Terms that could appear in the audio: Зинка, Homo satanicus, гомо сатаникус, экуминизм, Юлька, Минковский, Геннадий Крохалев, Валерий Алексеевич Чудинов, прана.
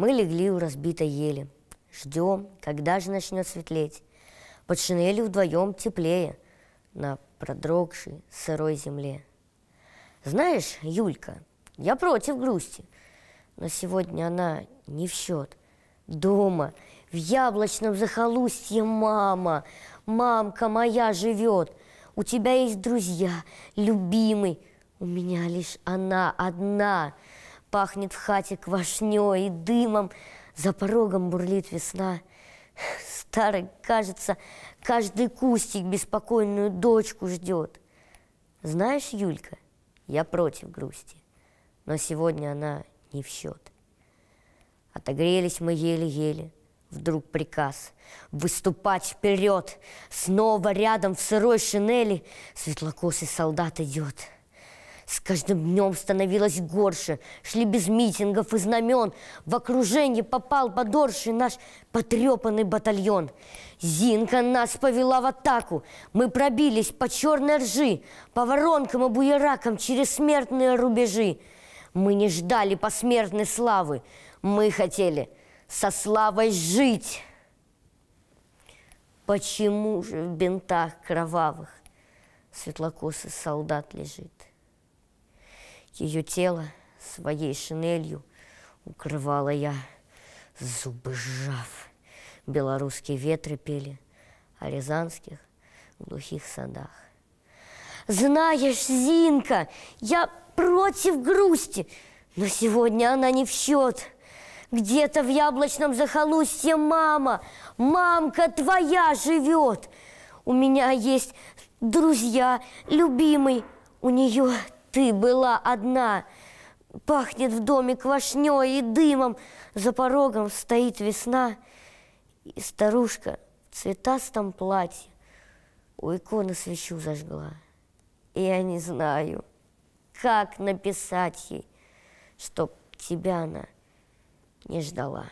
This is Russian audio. Мы легли у разбитой ели. Ждем, когда же начнет светлеть. Под шинелью вдвоем теплее на продрогшей сырой земле. Знаешь, Юлька, я против грусти, но сегодня она не в счет. Дома, в яблочном захолустье мама, мамка моя живет. У тебя есть друзья, любимый, у меня лишь она одна. Пахнет в хате квашней и дымом, за порогом бурлит весна. Старый, кажется, каждый кустик беспокойную дочку ждет. Знаешь, Юлька, я против грусти, но сегодня она не в счет. Отогрелись мы еле-еле, вдруг приказ выступать вперед. Снова рядом в сырой шинели светлокосый солдат идет. С каждым днем становилось горше, шли без митингов и знамен. В окружение попал подорший наш потрепанный батальон. Зинка нас повела в атаку, мы пробились по черной ржи, по воронкам и буеракам через смертные рубежи. Мы не ждали посмертной славы, мы хотели со славой жить. Почему же в бинтах кровавых светлокосый солдат лежит? Ее тело своей шинелью укрывала я, зубы сжав. Белорусские ветры пели о рязанских глухих садах. Знаешь, Зинка, я против грусти, но сегодня она не в счет. Где-то в яблочном захолустье мама, мамка твоя живет. У меня есть друзья, любимый, у нее ты была одна. Пахнет в доме квашней и дымом, за порогом стоит весна. И старушка в цветастом платье у иконы свечу зажгла. И я не знаю, как написать ей, чтоб тебя она не ждала.